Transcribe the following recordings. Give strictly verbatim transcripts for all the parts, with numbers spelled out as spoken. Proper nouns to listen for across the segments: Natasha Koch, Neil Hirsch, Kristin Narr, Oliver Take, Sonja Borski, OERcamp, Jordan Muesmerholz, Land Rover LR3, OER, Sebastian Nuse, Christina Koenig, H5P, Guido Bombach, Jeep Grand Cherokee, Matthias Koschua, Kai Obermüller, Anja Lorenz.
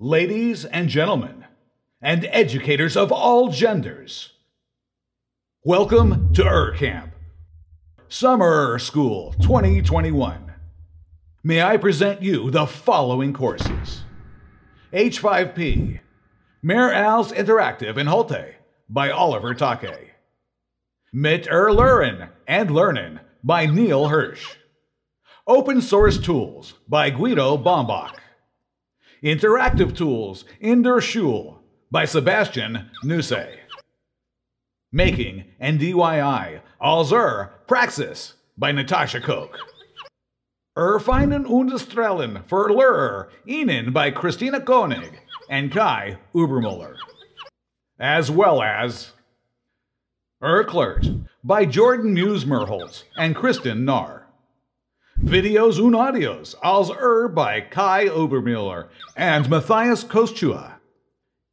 ladies and gentlemen, and educators of all genders. Welcome to OERcamp, Summer School twenty twenty-one. May I present you the following courses: H five P, Mare Als Interactive in Holte by Oliver Take, Mit Erlernen and Lernen by Neil Hirsch, Open Source Tools by Guido Bombach, Interactive Tools in der Schule by Sebastian Nuse, Making and D I Y als OER Praxis by Natasha Koch, Erfinden und Strellen für Lehrer Ihnen by Christina Koenig and Kai Obermüller, as well as OERclert by Jordan Muesmerholz and Kristin Narr, Videos und Audios als OER by Kai Obermüller and Matthias Koschua,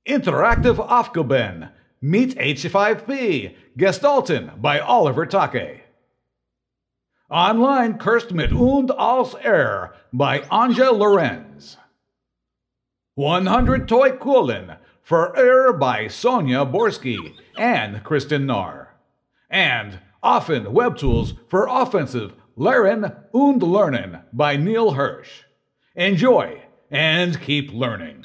Interactive Aufgaben mit H five P Gestalten by Oliver Take, Online Kunst mit und als OER by Anja Lorenz, one hundred Toy Kulen for OER by Sonja Borski and Kristin Narr, and Offen Web Tools for Offensive Lernen und Lernen by Neil Hirsch. Enjoy and keep learning.